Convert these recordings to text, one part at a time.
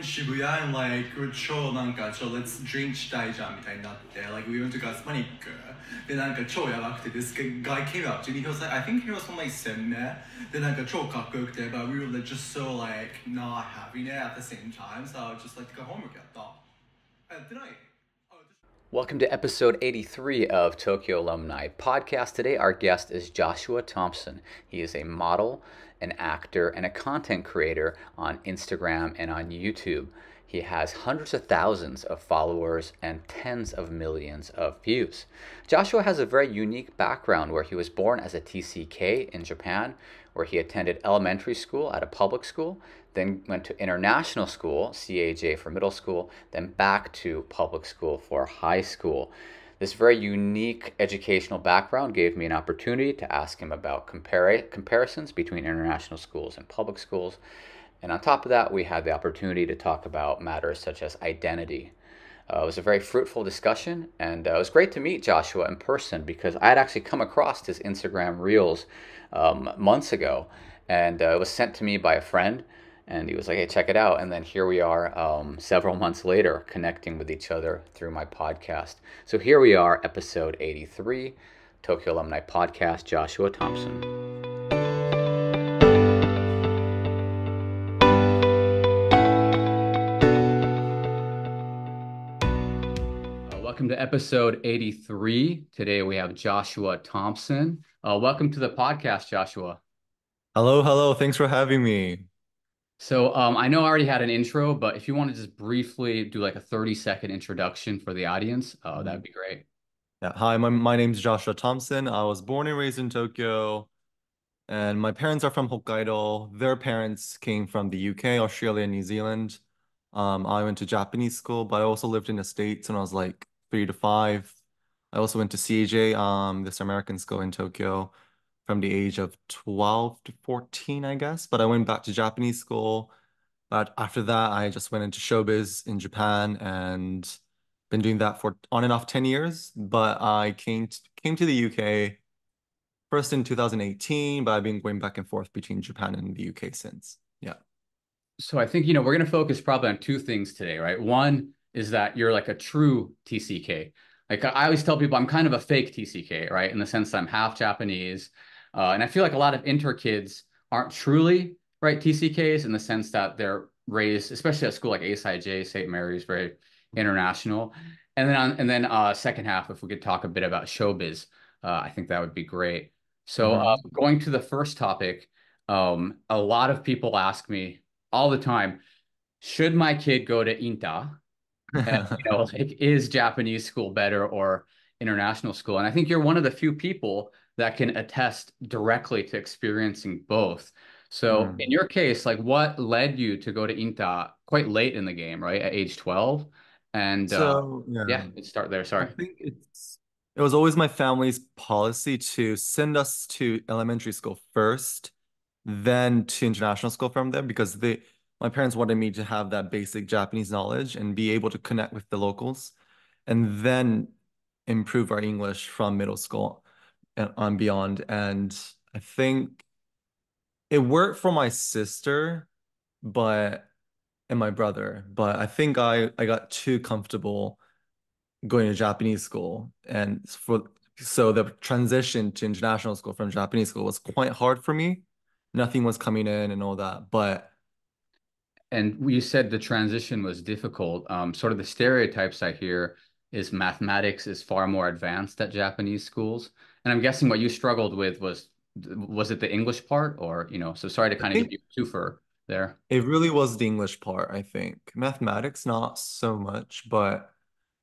from Shibuya and like超なんか超 let's drink したいじゃんみたいになって、like we went to Gaspanic でなんか超やばくて this guy came up to me, he was like I think he was from like 1000でなんか超かっこよくて but we were just so like not happy at the same time, so I would just like to go home again. Welcome to episode 83 of Tokyo Alumni Podcast. Today our guest is Joshua Thomson. He is a model, an actor, and a content creator on Instagram and on YouTube. He has hundreds of thousands of followers and tens of millions of views. Joshua has a very unique background where he was born as a TCK in Japan, where he attended elementary school at a public school, then went to international school, CAJ for middle school, then back to public school for high school. This very unique educational background gave me an opportunity to ask him about comparisons between international schools and public schools. And on top of that, we had the opportunity to talk about matters such as identity. It was a very fruitful discussion, and it was great to meet Joshua in person because I had actually come across his Instagram Reels months ago, and it was sent to me by a friend, and he was like, hey, check it out. And then here we are several months later connecting with each other through my podcast. So here we are, episode 83, Tokyo Alumni Podcast, Joshua Thomson. Welcome to episode 83. Today we have Joshua Thomson. Welcome to the podcast, Joshua. Hello, hello. Thanks for having me. So I know I already had an intro, but if you want to just briefly do like a 30-second introduction for the audience, that'd be great. Yeah. Hi, my name's Joshua Thomson. I was born and raised in Tokyo, and my parents are from Hokkaido. Their parents came from the UK, Australia, and New Zealand. I went to Japanese school, but I also lived in the States when I was like 3 to 5. I also went to CAJ, this American school in Tokyo, from the age of 12 to 14, I guess. But I went back to Japanese school. But after that, I just went into showbiz in Japan and been doing that for on and off 10 years. But I came to the UK first in 2018, but I've been going back and forth between Japan and the UK since. Yeah. So I think, you know, we're going to focus probably on two things today, right? One is that you're like a true TCK. Like I always tell people I'm kind of a fake TCK, right? In the sense that I'm half Japanese. And I feel like a lot of inter kids aren't truly, right, TCKs in the sense that they're raised, especially at school like ASIJ, St. Mary's, very international. And then second half, if we could talk a bit about showbiz, I think that would be great. So going to the first topic, a lot of people ask me all the time, should my kid go to INTA? And, you know, like, is Japanese school better or international school? And I think you're one of the few people that can attest directly to experiencing both. So in your case, like what led you to go to INTA quite late in the game, right? At age 12. And so, yeah, let's start there. Sorry. I think it was always my family's policy to send us to elementary school first, then to international school from there, because my parents wanted me to have that basic Japanese knowledge and be able to connect with the locals and then improve our English from middle school and on beyond. And I think it worked for my sister and my brother, but I think I got too comfortable going to Japanese school. And so the transition to international school from Japanese school was quite hard for me. Nothing was coming in and all that, but... And you said the transition was difficult. Sort of the stereotypes I hear is mathematics is far more advanced at Japanese schools. And I'm guessing what you struggled with was it the English part or, you know, so sorry to kind of give you a twofer there. It really was the English part, I think. Mathematics, not so much, but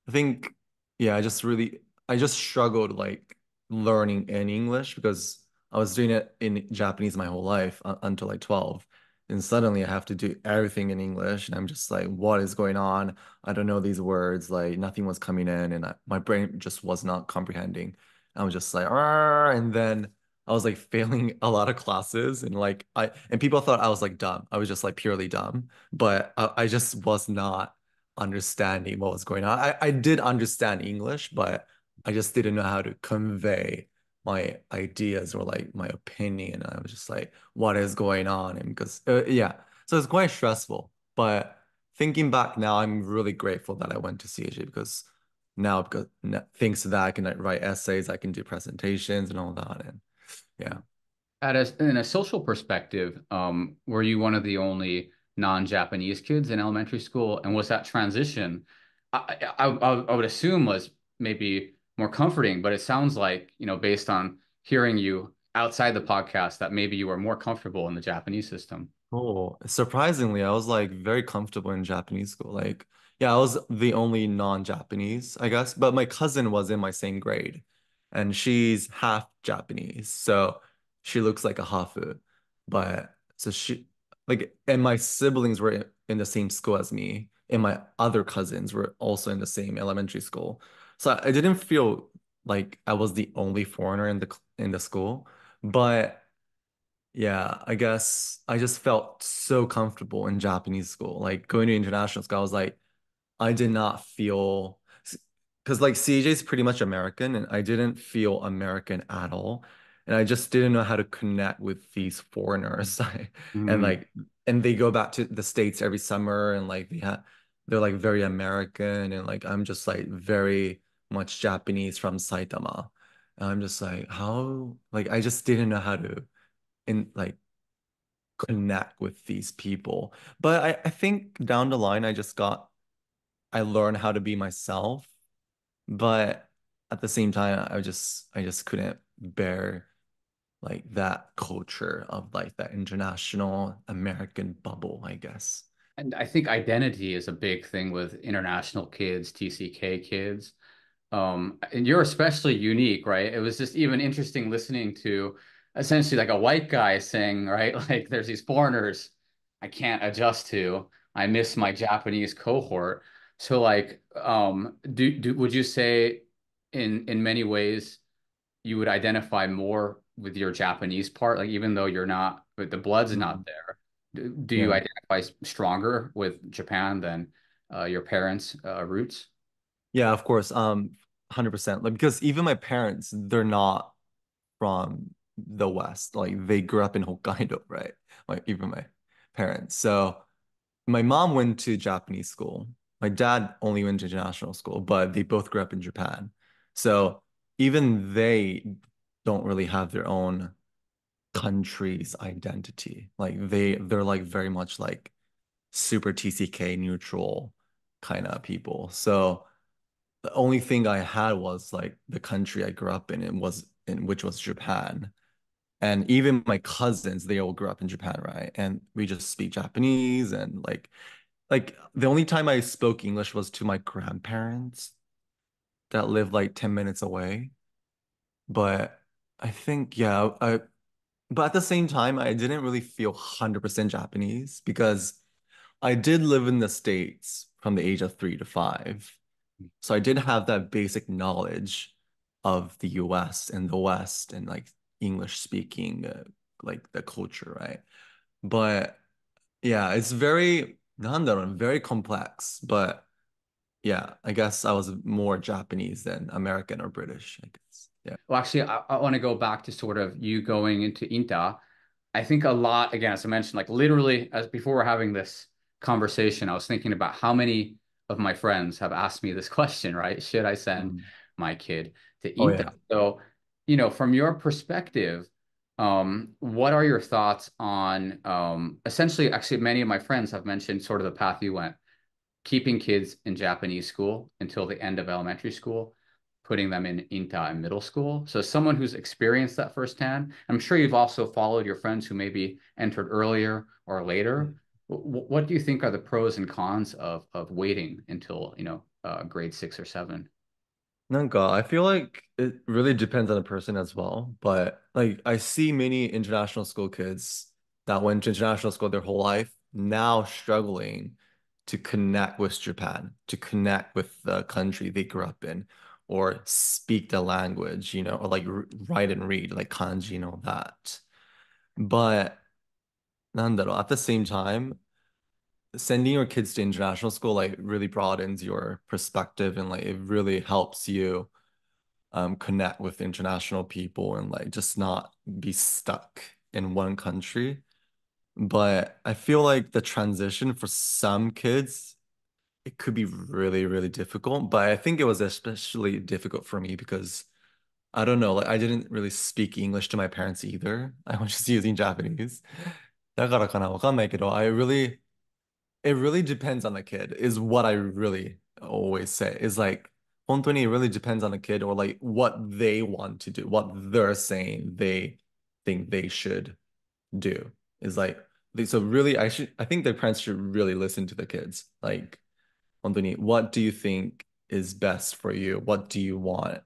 I think, yeah, I just struggled like learning in English because I was doing it in Japanese my whole life until like 12. And suddenly I have to do everything in English. And I'm just like, what is going on? I don't know these words. Like nothing was coming in. And my brain just was not comprehending. I was just like, arr! And then I was like failing a lot of classes. And like, people thought I was like dumb. I was just like purely dumb. But I just was not understanding what was going on. I did understand English, but I just didn't know how to convey my ideas or like my opinion. I was just like, what is going on? And because yeah, so it's quite stressful, but thinking back now, I'm really grateful that I went to CAJ because now I've got things that I can write essays, I can do presentations and all that. And yeah. In a social perspective, were you one of the only non-Japanese kids in elementary school? And was that transition, I would assume, was maybe more comforting, but it sounds like, you know, based on hearing you outside the podcast, that maybe you were more comfortable in the Japanese system. Oh, surprisingly, I was like very comfortable in Japanese school. Like, yeah, I was the only non-Japanese, I guess, but my cousin was in my same grade and she's half Japanese. So she looks like a Hafu, but so she like, and my siblings were in the same school as me and my other cousins were also in the same elementary school. So I didn't feel like I was the only foreigner in the school, but yeah, I guess I just felt so comfortable in Japanese school. Like going to international school, I was like, I did not feel, because like CAJ is pretty much American and I didn't feel American at all. And I just didn't know how to connect with these foreigners. And like, and they go back to the States every summer and like they're like very American. And like, I'm just like very much Japanese from Saitama. And I'm just like, how, like, I just didn't know how to connect with these people. But I think down the line, I learned how to be myself, but at the same time, I just couldn't bear like that culture of like that international American bubble, I guess. And I think identity is a big thing with international kids, TCK kids. And you're especially unique, right? It was just even interesting listening to essentially like a white guy saying, right, like there's these foreigners I can't adjust to. I miss my Japanese cohort. So like, would you say in many ways you would identify more with your Japanese part? Like even though you're not, the blood's not there, do you identify stronger with Japan than your parents' roots? Yeah, of course, 100%. Like, because even my parents, they're not from the West, like they grew up in Hokkaido, right? Like even my parents. So my mom went to Japanese school. My dad only went to international school, but they both grew up in Japan. So even they don't really have their own country's identity. Like they're like very much like super TCK neutral kind of people. So the only thing I had was like the country I grew up in, which was Japan. And even my cousins, they all grew up in Japan, right? And we just speak Japanese. And like the only time I spoke English was to my grandparents that lived like 10 minutes away. But I think, yeah, but at the same time, I didn't really feel 100% Japanese because I did live in the States from the age of 3 to 5. So I did have that basic knowledge of the US and the West and like English speaking, like the culture, right? But yeah, it's very complex, but yeah, I guess I was more Japanese than American or British, I guess. Yeah. Well, actually, I want to go back to sort of you going into INTA. I think a lot, again, as I mentioned, like literally as before we're having this conversation, I was thinking about how many of my friends have asked me this question, right? Should I send my kid to INTA? Oh, yeah. So, you know, from your perspective, what are your thoughts on essentially, actually, many of my friends have mentioned sort of the path you went, keeping kids in Japanese school until the end of elementary school, putting them in INTA in middle school. So someone who's experienced that firsthand, I'm sure you've also followed your friends who maybe entered earlier or later. What do you think are the pros and cons of waiting until, you know, grade 6 or 7? I feel like it really depends on the person as well, but like I see many international school kids that went to international school their whole life now struggling to connect with Japan, to connect with the country they grew up in, or speak the language, you know, or like write and read like kanji and all that. But at the same time, sending your kids to international school like really broadens your perspective and like it really helps you connect with international people and like just not be stuck in one country. But I feel like the transition for some kids, it could be really, really difficult. But I think it was especially difficult for me because, I don't know, like I didn't really speak English to my parents either. I was just using Japanese. だからかな、わかんないけど, it really depends on the kid, is what I really always say. Is like, 本当に, it really depends on the kid, or like what they want to do, what they're saying they think they should do. Is like, so really, I think their parents should really listen to the kids. Like, 本当に, what do you think is best for you? What do you want?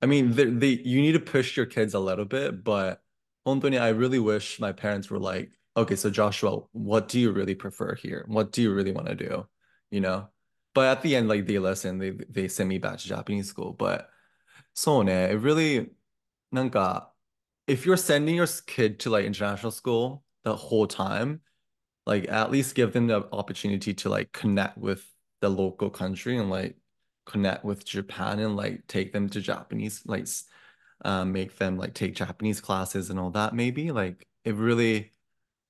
I mean, you need to push your kids a little bit, but 本当に, I really wish my parents were like, okay, so Joshua, what do you really prefer here? What do you really want to do? You know? But at the end, like they listen, they send me back to Japanese school. But so ne, it really, なんか, if you're sending your kid to like international school the whole time, like at least give them the opportunity to like connect with the local country and like connect with Japan and like take them to Japanese, like make them like take Japanese classes and all that. Maybe like it really,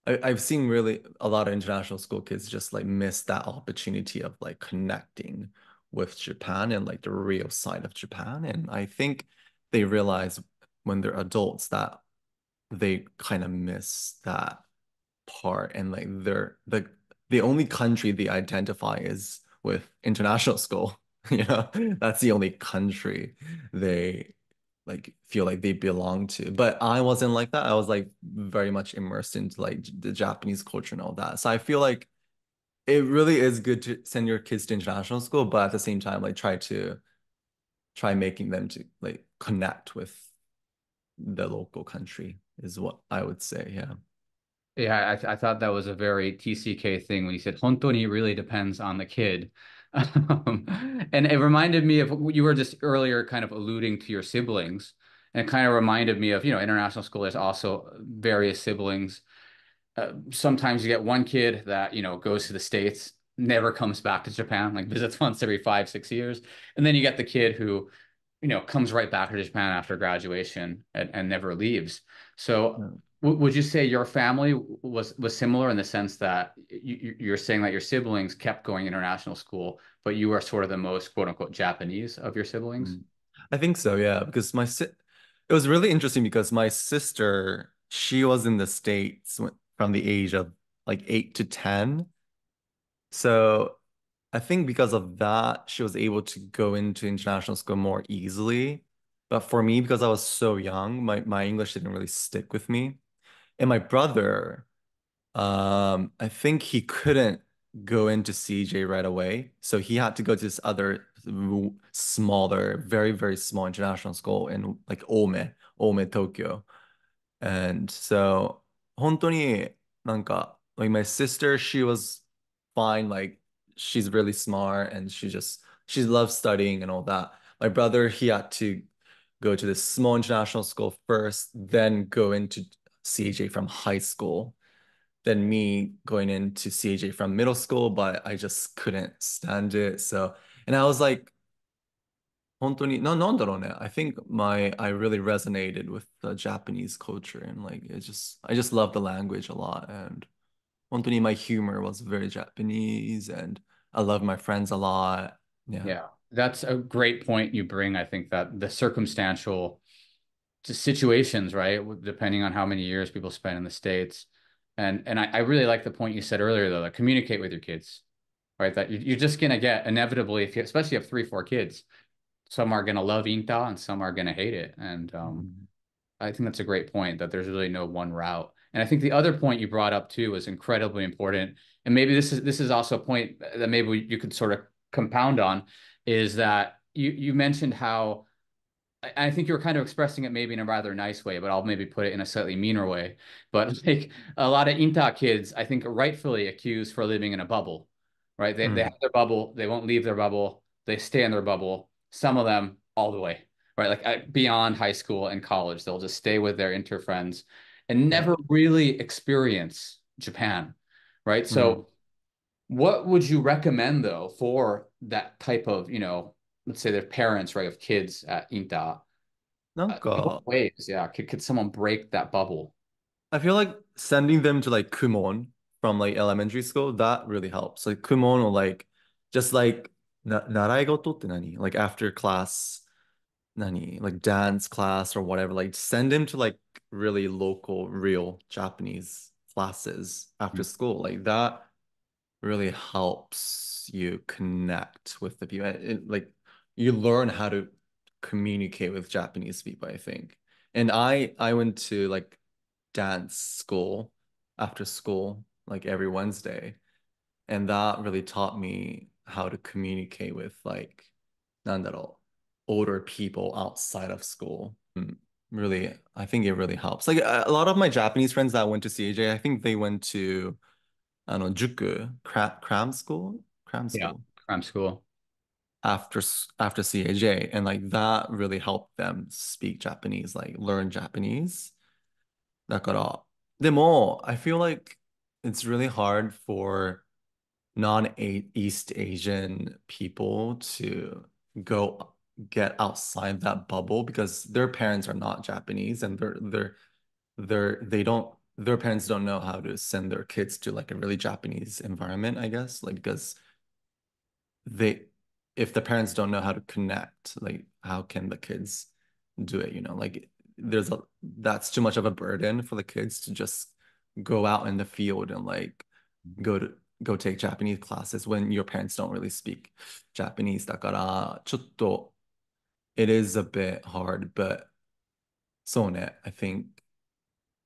I've seen really a lot of international school kids just like miss that opportunity of like connecting with Japan and like the real side of Japan. And I think they realize when they're adults that they kind of miss that part, and like they're the only country they identify is with international school. You know, that's the only country they like feel like they belong to. But I wasn't like that. I was like very much immersed into like the Japanese culture and all that. So I feel like it really is good to send your kids to international school, but at the same time, like try making them to like connect with the local country is what I would say. Yeah. Yeah, I thought that was a very TCK thing when you said, 本当に really depends on the kid. And it reminded me of, you were just earlier kind of alluding to your siblings, and it kind of reminded me of, you know, international school is also various siblings. Sometimes you get one kid that, you know, goes to the States, never comes back to Japan, like visits once every 5-6 years. And then you get the kid who, you know, comes right back to Japan after graduation and never leaves. So yeah. Would you say your family was similar in the sense that you're saying that your siblings kept going international school, but you are sort of the most quote unquote Japanese of your siblings? I think so, yeah. Because it was really interesting because my sister, she was in the States from the age of like 8 to 10. So I think because of that, she was able to go into international school more easily. But for me, because I was so young, my English didn't really stick with me. And my brother, I think he couldn't go into CAJ right away. So he had to go to this other smaller, very, very small international school in like Ome, Tokyo. And so, 本当になんか, like my sister, she was fine. Like she's really smart and she loves studying and all that. My brother, he had to go to this small international school first, then go into CAJ from high school, then me going into CAJ from middle school, but I just couldn't stand it. So, and I was like, 本当に, I think I really resonated with the Japanese culture, and like I just love the language a lot, and 本当に, my humor was very Japanese, and I love my friends a lot. Yeah. Yeah, that's a great point you bring. I think that the circumstantial situations, right, depending on how many years people spend in the States. And I really like the point you said earlier, though, that communicate with your kids, right? That you're just going to get inevitably, if you, especially if you have 3-4 kids, some are going to love Inta and some are going to hate it. And I think that's a great point, that there's really no one route. And I think the other point you brought up too is incredibly important. And maybe this is also a point that maybe you could sort of compound on, is that you mentioned how, I think you were kind of expressing it maybe in a rather nice way, but I'll maybe put it in a slightly meaner way. But like a lot of Inta kids, I think, are rightfully accused for living in a bubble, right? They have their bubble. They won't leave their bubble. They stay in their bubble. Some of them all the way, right? Like beyond high school and college, they'll just stay with their inter friends and never really experience Japan, right? So what would you recommend, though, for that type of, you know, let's say their parents, right, of kids at Inta? Ways, yeah. Could someone break that bubble? I feel like sending them to like Kumon from like elementary school, that really helps. Like Kumon or like just like naraigoto tte nani? Like after class nani? Like dance class or whatever. Like send them to like really local, real Japanese classes after school. Like that really helps you connect with the people. Like you learn how to communicate with Japanese people, I think. And I went to like dance school after school, like every Wednesday. And that really taught me how to communicate with like, older people outside of school. Really, I think it really helps. Like a lot of my Japanese friends that went to CAJ, I think they went to, Juku, cram school. Yeah, cram school. After CAJ, and like that really helped them speak Japanese, like learn Japanese. だから, でも, I feel like it's really hard for non-East Asian people to go get outside that bubble because their parents are not Japanese and their parents don't know how to send their kids to like a really Japanese environment, I guess, like because if the parents don't know how to connect, like how can the kids do it? You know, like that's too much of a burden for the kids to just go out in the field and like go take Japanese classes when your parents don't really speak Japanese. だから, ちょっと, it is a bit hard, but so ne, I think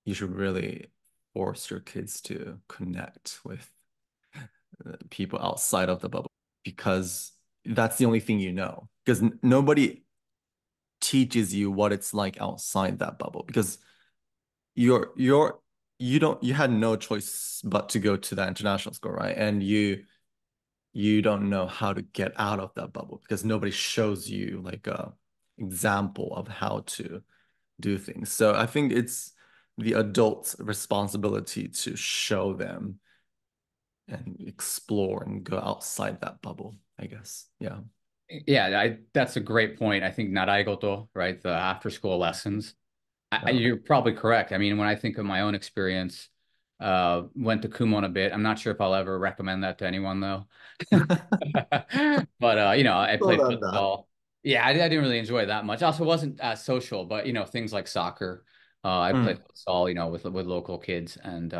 you should really force your kids to connect with people outside of the bubble because that's the only thing you know, because nobody teaches you what it's like outside that bubble because you had no choice but to go to that international school, right? And you don't know how to get out of that bubble because nobody shows you like a example of how to do things. So I think it's the adult's responsibility to show them and explore and go outside that bubble, I guess. Yeah, that's a great point. I think naraigoto, right? The after school lessons. You're probably correct. I mean, when I think of my own experience, went to Kumon a bit. I'm not sure if I'll ever recommend that to anyone though. But I played football. Yeah, I didn't really enjoy it that much. I also wasn't as social, but things like soccer. I played football, with local kids, and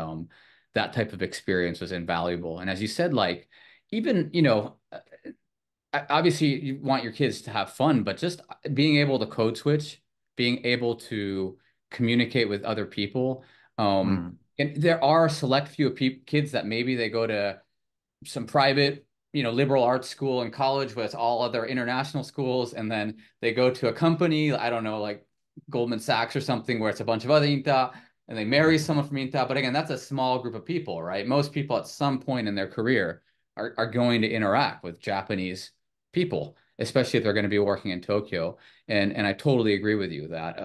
that type of experience was invaluable. And as you said, like even obviously you want your kids to have fun, but just being able to code switch, being able to communicate with other people. And there are a select few kids that maybe they go to some private, liberal arts school in college with all other international schools. And then they go to a company, I don't know, like Goldman Sachs or something where it's a bunch of other Inta and they marry someone from Inta. But again, that's a small group of people, right? Most people at some point in their career are going to interact with Japanese people, especially if they're going to be working in Tokyo. And I totally agree with you that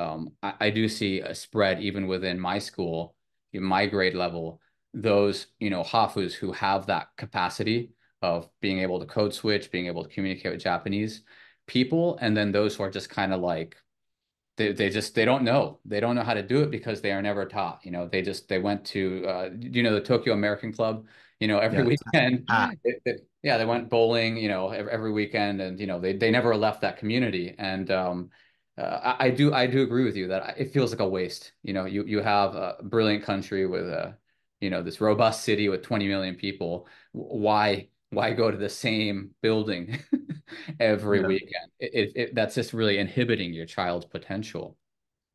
I do see a spread even within my school, in my grade level, those, hafus who have that capacity of being able to code switch, being able to communicate with Japanese people. And then those who are just kind of like, they don't know. They don't know how to do it because they are never taught. They went to, the Tokyo American Club, every weekend. They went bowling, every weekend, and they never left that community. And I do agree with you that it feels like a waste. You have a brilliant country with a this robust city with 20 million people. Why go to the same building every weekend? That's just really inhibiting your child's potential.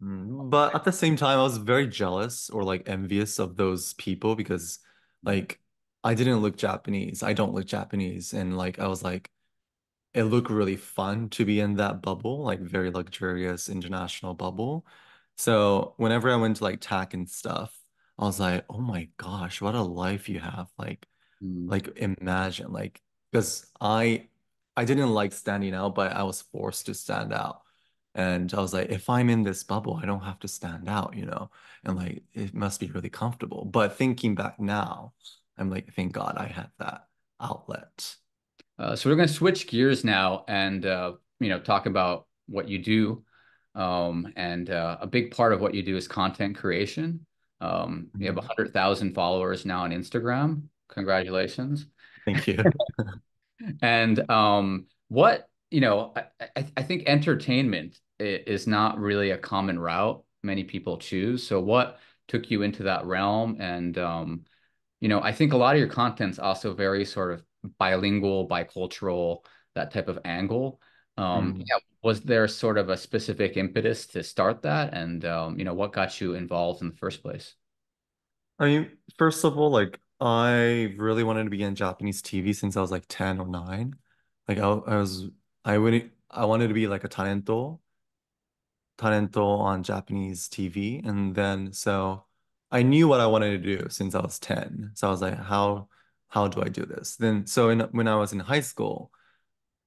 But at the same time, I was very jealous or like envious of those people because like I didn't look Japanese. I don't look Japanese. And like, I was like, it looked really fun to be in that bubble, like very luxurious international bubble. So whenever I went to like TAC and stuff, I was like, oh my gosh, what a life you have. Like imagine, like, because I didn't like standing out, but I was forced to stand out. And I was like, if I'm in this bubble, I don't have to stand out, and like, it must be really comfortable. But thinking back now, I'm like, thank God I had that outlet. So we're going to switch gears now and, talk about what you do. And a big part of what you do is content creation. You have 100,000 followers now on Instagram. Congratulations. Thank you. And what, you know, I think entertainment is not really a common route many people choose. So what took you into that realm? And, you know, I think a lot of your content's also very sort of bilingual, bicultural, that type of angle. Yeah, was there sort of a specific impetus to start that? And, you know, what got you involved in the first place? I mean, first of all, like, I really wanted to be on Japanese TV since I was like 10 or 9. Like I wanted to be like a talento on Japanese TV. And then, so I knew what I wanted to do since I was 10. So I was like, how do I do this? Then, so when I was in high school,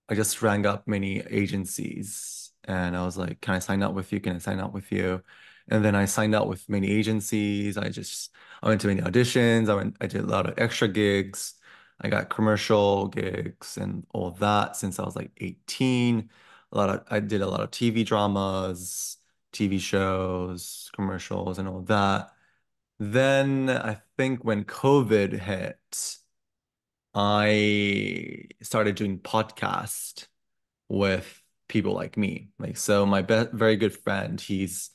I just rang up many agencies and I was like, can I sign up with you? Can I sign up with you? And then I signed up with many agencies. I went to many auditions. I did a lot of extra gigs. I got commercial gigs and all that since I was like 18. I did a lot of TV dramas, TV shows, commercials and all that. Then I think when COVID hit, I started doing podcasts with people like me. Like, so my very good friend, he's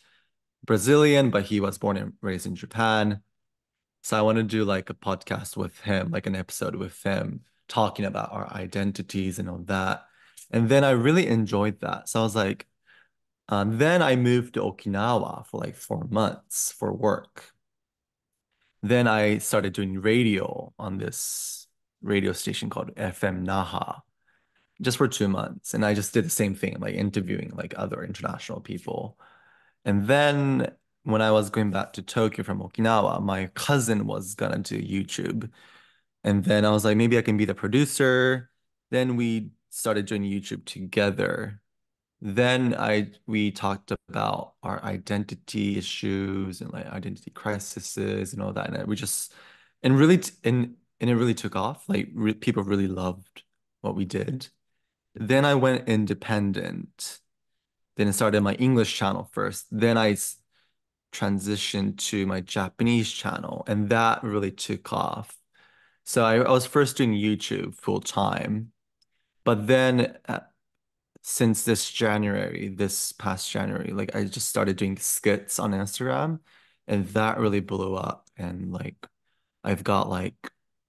Brazilian, but he was born and raised in Japan. So I want to do like a podcast with him, like an episode with him, talking about our identities and all that. And then I really enjoyed that. So I was like, then I moved to Okinawa for like 4 months for work. Then I started doing radio on this radio station called FM Naha just for 2 months. And I just did the same thing, like interviewing like other international people. And then when I was going back to Tokyo from Okinawa, my cousin was going to do YouTube. And then I was like, maybe I can be the producer. Then we started doing YouTube together. Then we talked about our identity issues and like identity crises and all that. And we just, and really, and it really took off. Like people really loved what we did. Then I went independent. Then I started my English channel first. Then I transitioned to my Japanese channel, and that really took off. So I was first doing YouTube full time, but then since this past January, like I just started doing skits on Instagram, and that really blew up. And like I've got like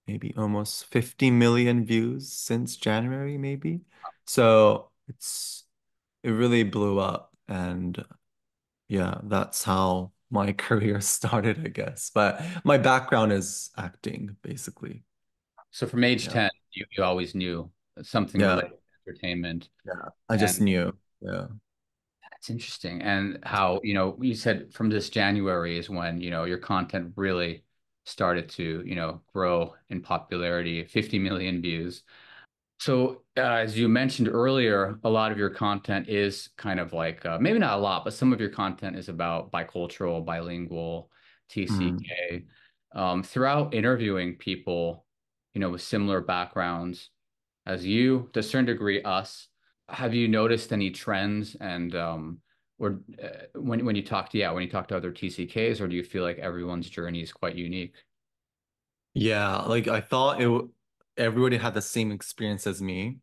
maybe almost 50 million views since January, maybe. So it really blew up. And yeah, that's how my career started, I guess. But my background is acting, basically. So from age 10, you always knew something related to entertainment. Yeah, I just knew. Yeah. That's interesting. And how, you know, you said from this January is when, you know, your content really started to, you know, grow in popularity, 50 million views. So as you mentioned earlier, a lot of your content is kind of like, maybe not a lot, but some of your content is about bicultural, bilingual, TCK. Throughout interviewing people, you know, with similar backgrounds as you, to a certain degree, us, have you noticed any trends? And when you talk to other TCKs, or do you feel like everyone's journey is quite unique? Yeah, like I thought everybody had the same experience as me,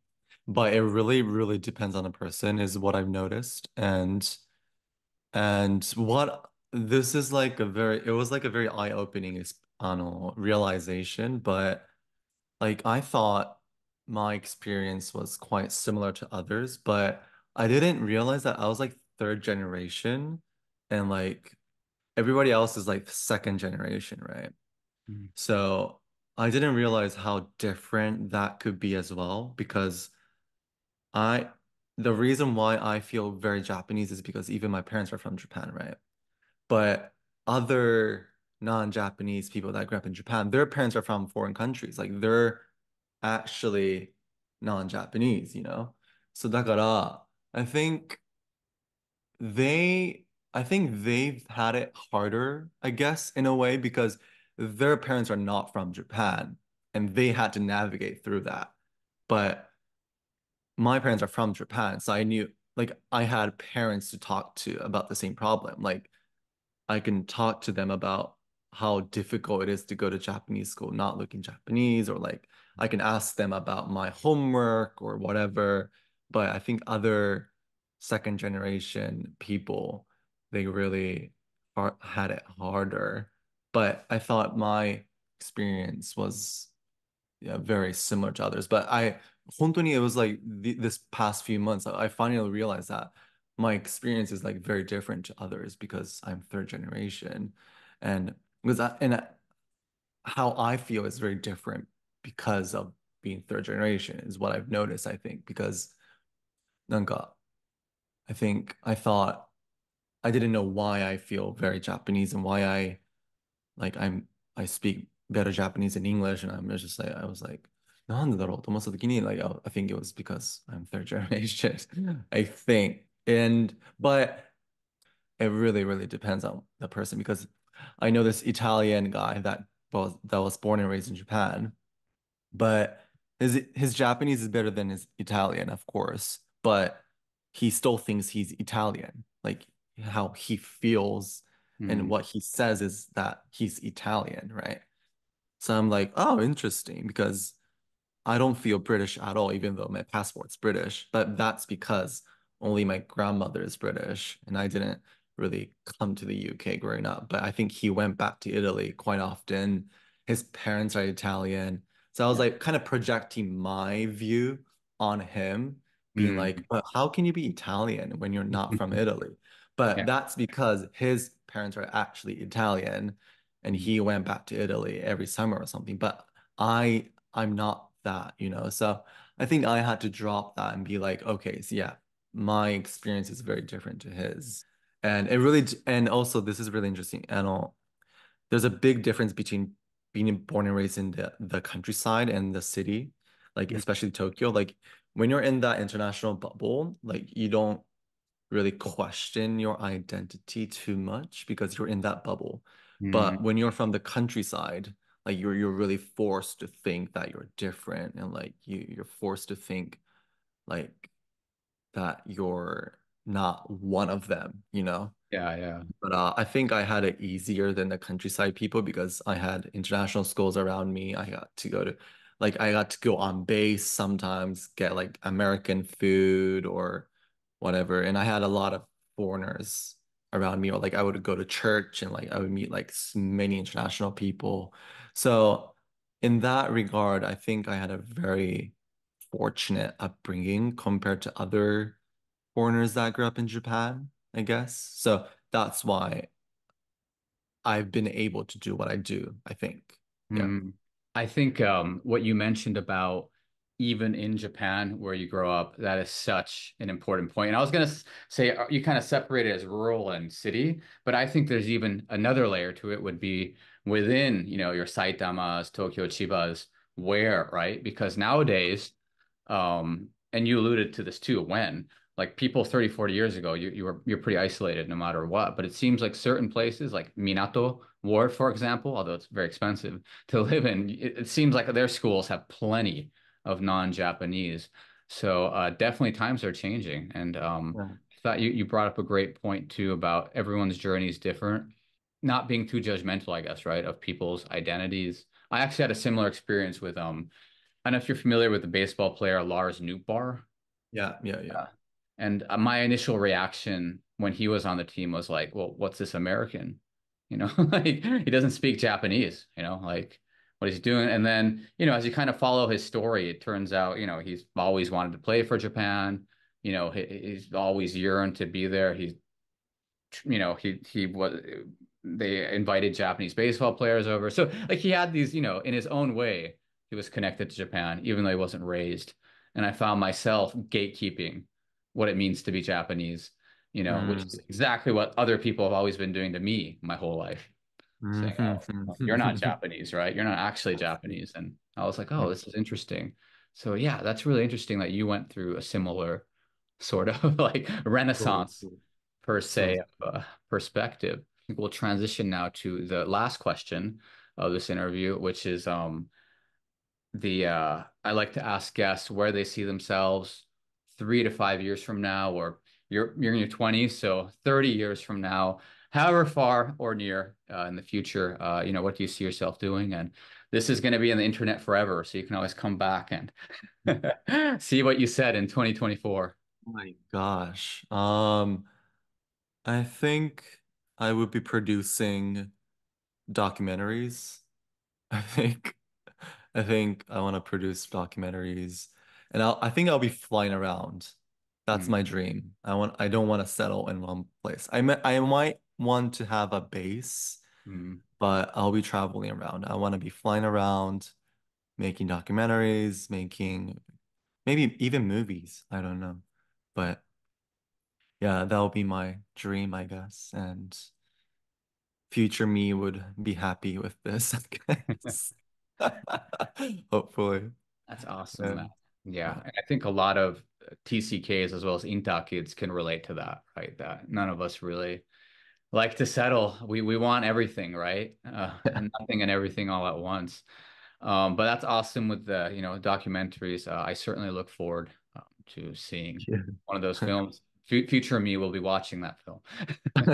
but it really, really depends on the person is what I've noticed. And what this is like it was like a very eye-opening realization, but like I thought my experience was quite similar to others, but I didn't realize that I was like third generation and like everybody else is like second generation, right? So I didn't realize how different that could be as well, because the reason why I feel very Japanese is because even my parents are from Japan, right? But other non-Japanese people that grew up in Japan, their parents are from foreign countries. Like they're actually non-Japanese, you know? So だから, I think they've had it harder, I guess, in a way, because their parents are not from Japan and they had to navigate through that. But my parents are from Japan. So I knew, like, I had parents to talk to about the same problem. Like I can talk to them about how difficult it is to go to Japanese school not looking Japanese, or like I can ask them about my homework or whatever. But I think other second generation people, they really had it harder. But I thought my experience was very similar to others. But it was like this past few months, I finally realized that my experience is like very different to others because I'm third generation. And how I feel is very different because of being third generation is what I've noticed, I think, because I think I thought I didn't know why I feel very Japanese and why I speak better Japanese than English. And I'm just like, I was like, I think it was because I'm third generation, I think. But it really, really depends on the person, because I know this Italian guy that was born and raised in Japan, but his Japanese is better than his Italian, of course, but he still thinks he's Italian. Like how he feels and what he says is that he's Italian, right? So I'm like, oh, interesting, because I don't feel British at all, even though my passport's British, but that's because only my grandmother is British and I didn't really come to the UK growing up. But I think he went back to Italy quite often. His parents are Italian. So I was like kind of projecting my view on him, being like, but how can you be Italian when you're not from Italy? But that's because his parents are actually Italian and he went back to Italy every summer or something. But I'm not that, So I think I had to drop that and be like, okay, so yeah, my experience is very different to his. And also this is really interesting. There's a big difference between being born and raised in the countryside and the city, like especially Tokyo. Like when you're in that international bubble, like you don't really question your identity too much because you're in that bubble. But when you're from the countryside, like you're really forced to think that you're different, and like you're forced to think like that you're not one of them, but I think I had it easier than the countryside people because I had international schools around me. I got to go on base sometimes, get like American food or whatever, and I had a lot of foreigners around me, or like I would go to church and like I would meet like many international people. So in that regard, I think I had a very fortunate upbringing compared to other foreigners that grew up in Japan, I guess. So that's why I've been able to do what I do, I think. I think what you mentioned about even in Japan where you grow up, that is such an important point. And I was going to say, you kind of separate it as rural and city, but I think there's even another layer to it would be within, your Saitamas, Tokyo, Chibas, where, right? Because nowadays, and you alluded to this too, like people 30, 40 years ago, you're pretty isolated no matter what. But it seems like certain places like Minato Ward, for example, although it's very expensive to live in, it seems like their schools have plenty of non-Japanese. So definitely times are changing. And I thought you brought up a great point too about everyone's journey is different, not being too judgmental, I guess, right, of people's identities. I actually had a similar experience with, I don't know if you're familiar with the baseball player Lars Nuopbar. And my initial reaction when he was on the team was like, well, what's this American? Like he doesn't speak Japanese, like what he's doing. And then, as you kind of follow his story, it turns out, he's always wanted to play for Japan. He's always yearned to be there. They invited Japanese baseball players over. So like he had these, in his own way, he was connected to Japan, even though he wasn't raised. And I found myself gatekeeping what it means to be Japanese, which is exactly what other people have always been doing to me my whole life. Saying, oh, you're not Japanese, right? You're not actually Japanese. And I was like, oh, this is interesting. So yeah, that's really interesting that you went through a similar sort of like renaissance per se perspective. We'll transition now to the last question of this interview, which is I like to ask guests where they see themselves 3 to 5 years from now, or you're in your 20s, so 30 years from now. however far or near in the future, you know, what do you see yourself doing? And this is going to be on the internet forever, so you can always come back and see what you said in 2024. Oh my gosh. I think I would be producing documentaries. I think I want to produce documentaries, and I think I'll be flying around. That's my dream. I don't want to settle in one place. I might want to have a base, but I'll be traveling around. I want to be flying around, making documentaries, making maybe even movies. I don't know, but yeah, that'll be my dream, I guess. And future me would be happy with this, I guess. Hopefully. That's awesome. Man. Yeah. And I think a lot of TCKs as well as Inta kids can relate to that, right? That none of us really like to settle. We want everything, right? And nothing and everything all at once. But that's awesome with the, you know, documentaries. I certainly look forward to seeing one of those films. Future me will be watching that film.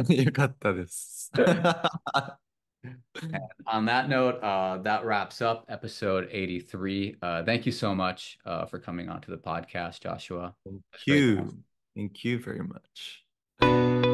You got that. On that note, that wraps up episode 83. Thank you so much for coming on to the podcast, Joshua. Thank you. Thank you very much.